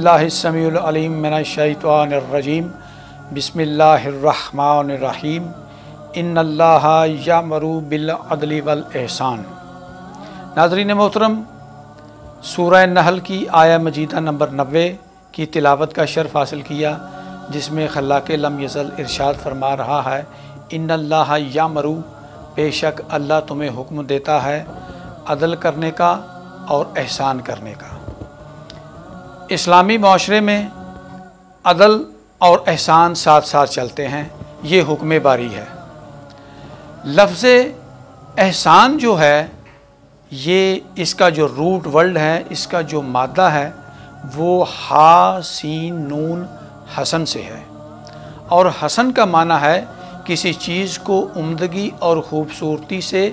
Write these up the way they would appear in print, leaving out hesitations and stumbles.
बिस्मिल्लाहिस्समीउल अलीम मिनश्शैतानिर्रजीम बिस्मिल्लाहिर्रहमानिर्रहीम इन्नल्लाहा यामरू बिल अदली वल एहसान। नाज़रीन मोहतरम, सूरह नहल की आया मजीदा नंबर 90 की तिलावत का शर्फ हासिल किया, जिसमें खल्लाक़े लम यज़ल इरशाद फरमा रहा है इन्नल्लाहा यामरू, बेशक अल्लाह तुम्हें हुक्म देता है अदल करने का और एहसान करने का। इस्लामी माशरे में अदल और एहसान साथ साथ चलते हैं, ये हुक्म बारी है। लफ्ज़ एहसान जो है, ये इसका जो रूट वर्ड है, इसका जो मादा है, वो हा सीन नून हसन से है, और हसन का माना है किसी चीज़ को उम्दगी और ख़ूबसूरती से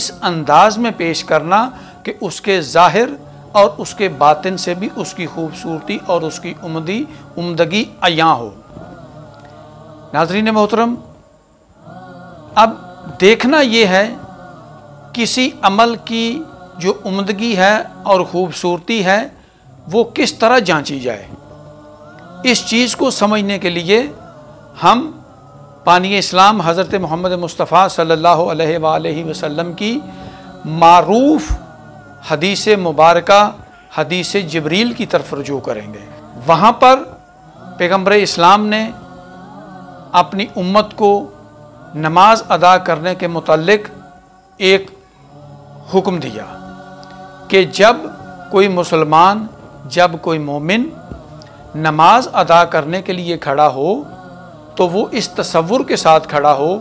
इस अंदाज़ में पेश करना कि उसके ज़ाहिर और उसके बातिन से भी उसकी ख़ूबसूरती और उसकी उम्दगी अयां हो। नाज़रीन मोहतरम, अब देखना ये है किसी अमल की जो उम्दगी है और ख़ूबसूरती है वो किस तरह जांची जाए। इस चीज़ को समझने के लिए हम पानी इस्लाम हज़रत मोहम्मद मुस्तफ़ा सल्लल्लाहु अलैहि वसल्लम की मारूफ़ हदीस मुबारका हदीस जिब्रील की तरफ रुजू करेंगे। वहाँ पर पैगम्बर इस्लाम ने अपनी उम्मत को नमाज अदा करने के मुतालिक एक हुक्म दिया कि जब कोई मोमिन नमाज अदा करने के लिए खड़ा हो तो वो इस तसव्वुर के साथ खड़ा हो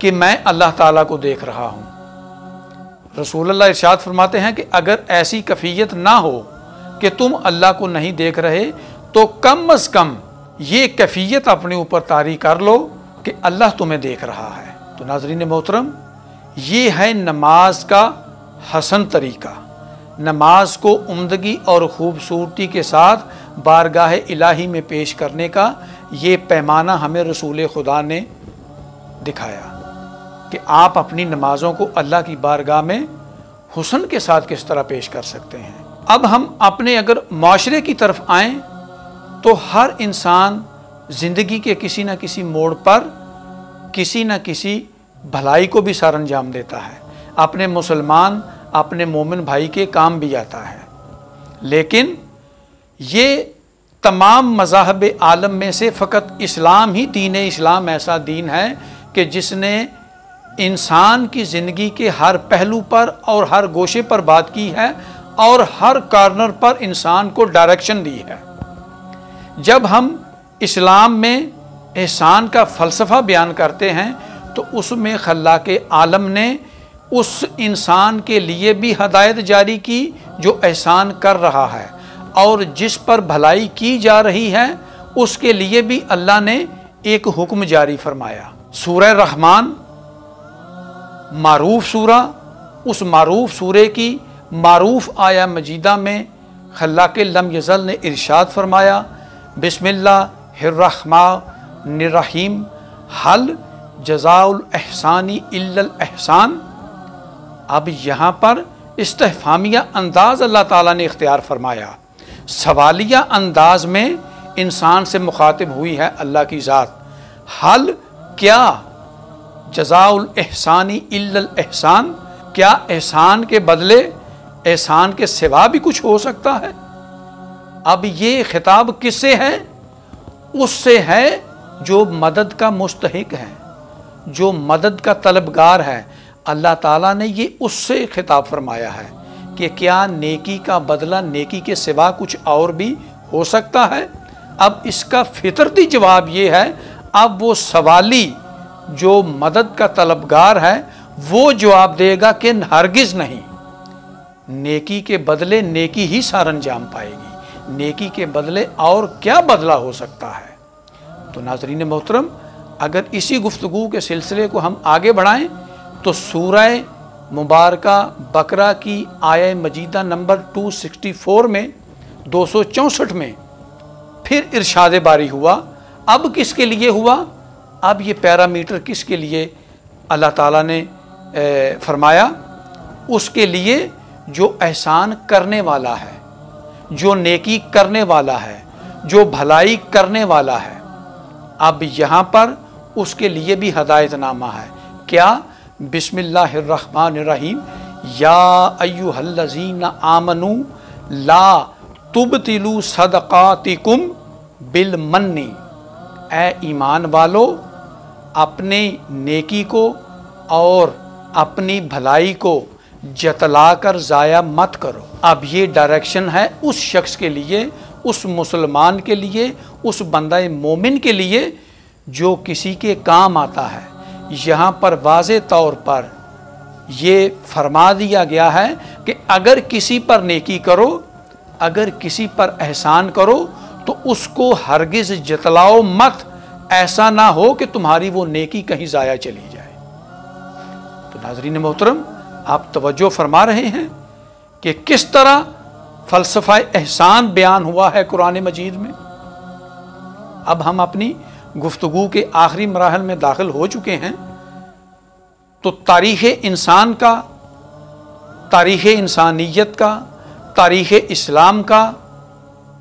कि मैं अल्लाह ताला को देख रहा हूँ। रसूलुल्लाह इरशाद फरमाते हैं कि अगर ऐसी कफ़ीयत ना हो कि तुम अल्लाह को नहीं देख रहे तो कम अज़ कम ये कफ़ीयत अपने ऊपर तारी कर लो कि अल्लाह तुम्हें देख रहा है। तो नाज़रीन मोहतरम, ये है नमाज का हसन तरीक़ा। नमाज को उम्दगी और ख़ूबसूरती के साथ बारगाह इलाही में पेश करने का ये पैमाना हमें रसूल खुदा ने दिखाया कि आप अपनी नमाज़ों को अल्लाह की बारगाह में हुस्न के साथ किस तरह पेश कर सकते हैं। अब हम अपने अगर माशरे की तरफ आएँ तो हर इंसान ज़िंदगी के किसी न किसी मोड़ पर किसी न किसी भलाई को भी सरअंजाम देता है, अपने मुसलमान अपने मोमिन भाई के काम भी आता है। लेकिन ये तमाम मज़ाहब आलम में से फ़कत इस्लाम ही दीन इस्लाम ऐसा दीन है कि जिसने इंसान की ज़िंदगी के हर पहलू पर और हर गोशे पर बात की है और हर कॉर्नर पर इंसान को डायरेक्शन दी है। जब हम इस्लाम में एहसान का फ़लसफ़ा बयान करते हैं तो उसमें खल्लाक़े आलम ने उस इंसान के लिए भी हदायत जारी की जो एहसान कर रहा है, और जिस पर भलाई की जा रही है उसके लिए भी अल्लाह ने एक हुक्म जारी फरमाया। सूरह रहमान मारूफ़ सूरा, उस मारूफ़ सूरे की मारूफ़ आया मजीदा में खल्लाक़े लम यज़ल ने इरशाद फरमाया बिस्मिल्लाहिर्रहमानिर्रहीम हल जज़ाउल एहसानी इल्लल एहसान। अब यहाँ पर इस्तिफ़ामिया अंदाज़ अल्लाह ताला ने इख्तियार फरमाया। सवालिया अंदाज़ में इंसान से मुखातिब हुई है अल्लाह की ज़ात। हल क्या, जज़ाउल एहसानी इल्लल एहसान, क्या एहसान के बदले एहसान के सिवा भी कुछ हो सकता है? अब ये खिताब किससे है? उससे है जो मदद का मुस्तहिक है, जो मदद का तलबगार है। अल्लाह ताला ने ये उससे खिताब फरमाया है कि क्या नेकी का बदला नेकी के सिवा कुछ और भी हो सकता है? अब इसका फितरती जवाब ये है, अब वो सवाली जो मदद का तलबगार है वो जवाब देगा कि हरगिज़ नहीं, नेकी के बदले नेकी ही सरअंजाम पाएगी, नेकी के बदले और क्या बदला हो सकता है। तो नाज़रीन मोहतरम, अगर इसी गुफ्तगू के सिलसिले को हम आगे बढ़ाएं तो सूरह मुबारका बकरा की आया मजीदा नंबर 264 में 264 में फिर इरशाद बारी हुआ। अब किसके लिए हुआ? अब ये पैरामीटर किसके लिए अल्लाह ताला ने फरमाया? उसके लिए जो एहसान करने वाला है, जो नेकी करने वाला है, जो भलाई करने वाला है। अब यहाँ पर उसके लिए भी हदायतनामा है। क्या? बिस्मिल्लाहिर्रहमानिर्रहीम, या अय्युहल्लज़ीना आमनू ला तुबतिलू सदकातिकुम बिलमन्नी। ए ईमान वालो, अपने नेकी को और अपनी भलाई को जतला कर ज़ाया मत करो। अब ये डायरेक्शन है उस शख्स के लिए, उस मुसलमान के लिए, उस बंदा मोमिन के लिए जो किसी के काम आता है। यहाँ पर वाज़े तौर पर ये फरमा दिया गया है कि अगर किसी पर नेकी करो, अगर किसी पर एहसान करो तो उसको हरगिज़ जतलाओ मत, ऐसा ना हो कि तुम्हारी वो नेकी कहीं ज़ाया चली जाए। तो नाज़रीन मोहतरम, आप तवज्जो फरमा रहे हैं कि किस तरह फ़लसफ़ा एहसान बयान हुआ है कुरान मजीद में। अब हम अपनी गुफ्तगू के आखिरी मराहल में दाखिल हो चुके हैं। तो तारीख़ इंसान का, तारीख़ इंसानियत का, तारीख़ इस्लाम का,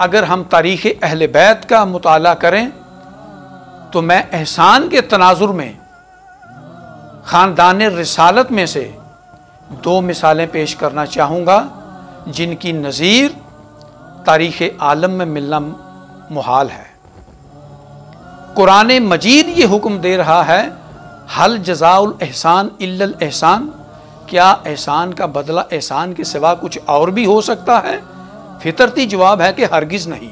अगर हम तारीख़ अहल बैत का मुताला करें तो मैं एहसान के तनाजुर में ख़ानदान रिसालत में से दो मिसालें पेश करना चाहूँगा जिनकी नज़ीर तारीख़ आलम में मिलना मुहाल है। कुरान मजीद ये हुक्म दे रहा है, हल जज़ाउल एहसान इल्लल एहसान, क्या एहसान का बदला एहसान के सिवा कुछ और भी हो सकता है? फितरती जवाब है कि हरगिज़ नहीं।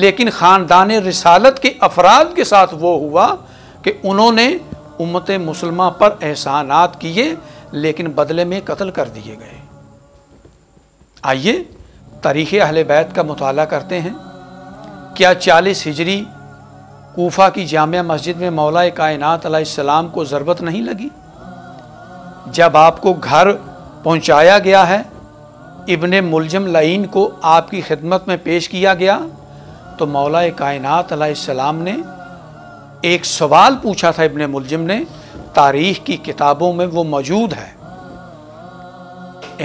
लेकिन ख़ानदान रिसालत के अफराद के साथ वो हुआ कि उन्होंने उम्मत मुसलमा पर एहसानात किए लेकिन बदले में कत्ल कर दिए गए। आइए तारीख़ अहले बैत का मुताला करते हैं। क्या 40 हिजरी कूफा की जामिया मस्जिद में मौलाए कायनात अलैहिस्सलाम को ज़रबत नहीं लगी? जब आपको घर पहुंचाया गया है, इब्ने मुलजम लईन को आपकी खिदमत में पेश किया गया तो मौलाए कायनात अलैहिस्सलाम ने एक सवाल पूछा था इब्ने मुलजम ने, तारीख़ की किताबों में वो मौजूद है।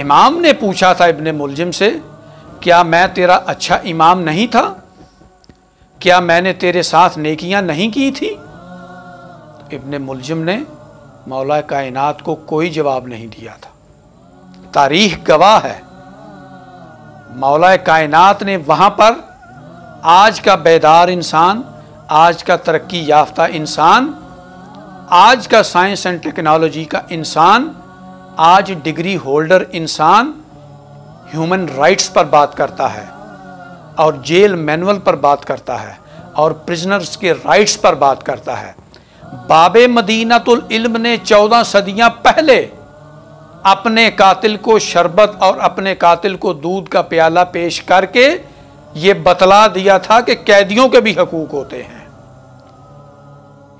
इमाम ने पूछा था इब्ने मुलजिम से, क्या मैं तेरा अच्छा इमाम नहीं था? क्या मैंने तेरे साथ नेकियां नहीं की थी? इब्ने मुलजिम ने मौला कायनात को कोई जवाब नहीं दिया था। तारीख़ गवाह है, मौला कायनात ने वहाँ पर आज का बेदार इंसान, आज का तरक्की याफ्ता इंसान, आज का साइंस एंड टेक्नोलॉजी का इंसान, आज डिग्री होल्डर इंसान ह्यूमन राइट्स पर बात करता है और जेल मैनुअल पर बात करता है और प्रिजनर्स के राइट्स पर बात करता है। बाबे मदीनातुल इल्म ने 14 सदियां पहले अपने कातिल को शरबत और अपने कातिल को दूध का प्याला पेश करके ये बतला दिया था कि कैदियों के भी हकूक होते हैं।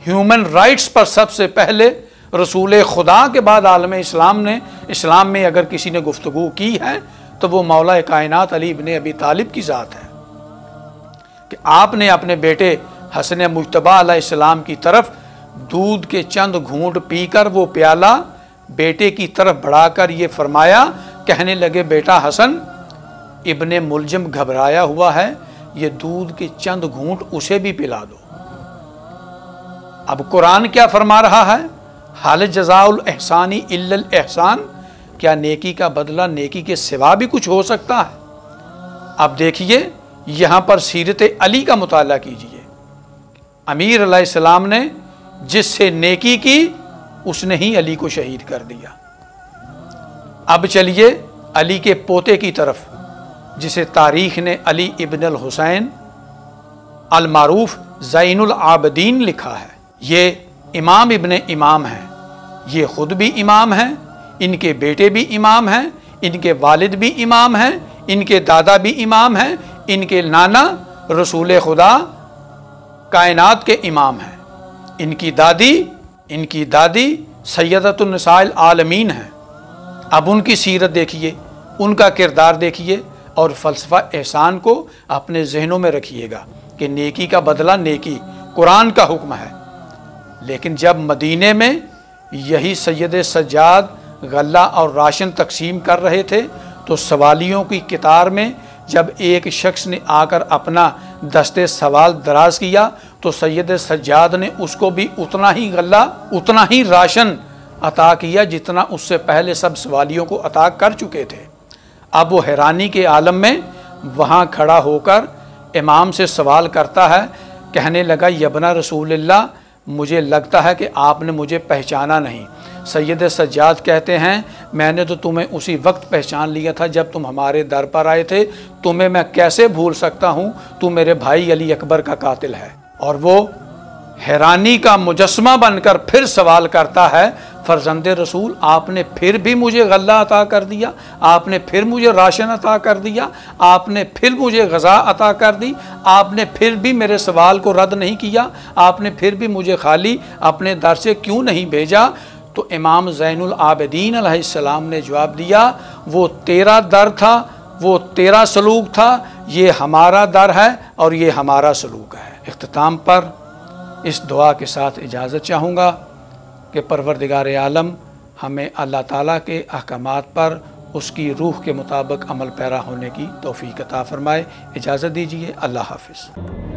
ह्यूमन राइट्स पर सबसे पहले रसूल खुदा के बाद आलम इस्लाम ने, इस्लाम में अगर किसी ने गुफ्तगू की है तो वो मौला कायनात अली इब्ने अबी तालिब की ज़ात है कि आपने अपने बेटे हसन मुज्तबा अलैहिस्सलाम की तरफ दूध के चंद घूंट पीकर वो प्याला बेटे की तरफ बढ़ाकर ये फरमाया। कहने लगे, बेटा हसन। इब्ने मुलजिम घबराया हुआ है, ये दूध के चंद घूंट उसे भी पिला दो। अब कुरान क्या फरमा रहा है? हाल जज़ाउल एहसानी इल्लल एहसान, क्या नेकी का बदला नेकी के सिवा भी कुछ हो सकता है? अब देखिए, यहाँ पर सीरत अली का मुताला कीजिए। अमीर अलैहिस्सलाम ने जिससे नेकी की उसने ही अली को शहीद कर दिया। अब चलिए अली के पोते की तरफ, जिसे तारीख़ ने अली इब्न अल हुसैन अल मारूफ ज़ैनुल आबदीन लिखा है। ये इमाम इब्ने इमाम हैं, ये ख़ुद भी इमाम हैं, इनके बेटे भी इमाम हैं, इनके वालिद भी इमाम हैं, इनके दादा भी इमाम हैं, इनके नाना रसूल खुदा कायनात के इमाम हैं, इनकी दादी सैयदतुन निसाइल आलमीन हैं। अब उनकी सीरत देखिए, उनका किरदार देखिए और फ़लसफ़ा एहसान को अपने जहनों में रखिएगा कि नेकी का बदला नेकी, कुरान का हुक्म है। लेकिन जब मदीने में यही सैयद सज्जाद गल्ला और राशन तकसीम कर रहे थे तो सवालियों की कतार में जब एक शख्स ने आकर अपना दस्ते सवाल दराज किया तो सैयद सज्जाद ने उसको भी उतना ही गल्ला, उतना ही राशन अता किया जितना उससे पहले सब सवालियों को अता कर चुके थे। अब वो हैरानी के आलम में वहाँ खड़ा होकर इमाम से सवाल करता है, कहने लगा, यबना रसूलल्लाह, मुझे लगता है कि आपने मुझे पहचाना नहीं। सैयद सज्जाद कहते हैं, मैंने तो तुम्हें उसी वक्त पहचान लिया था जब तुम हमारे दर पर आए थे, तुम्हें मैं कैसे भूल सकता हूँ, तू मेरे भाई अली अकबर का कातिल है। और वो हैरानी का मुजस्मा बनकर फिर सवाल करता है, फरजंदे रसूल, आपने फिर भी मुझे गल्ला अता कर दिया, आपने फिर मुझे राशन अता कर दिया, आपने फिर मुझे गज़ा अता कर दी, आपने फिर भी मेरे सवाल को रद्द नहीं किया, आपने फिर भी मुझे खाली अपने दर से क्यों नहीं भेजा। तो इमाम ज़ैनुल आबिदीन अलैहिस्सलाम ने जवाब दिया, वो तेरा दर था, वो तेरा सलूक था, ये हमारा दर है और ये हमारा सलूक है। इख्तिताम पर इस दुआ के साथ इजाज़त चाहूँगा कि परवरदिगार आलम हमें अल्लाह ताला के अहकामात पर उसकी रूह के मुताबिक अमल पैरा होने की तौफीक अता फरमाए। इजाज़त दीजिए, अल्लाह हाफ़िज़।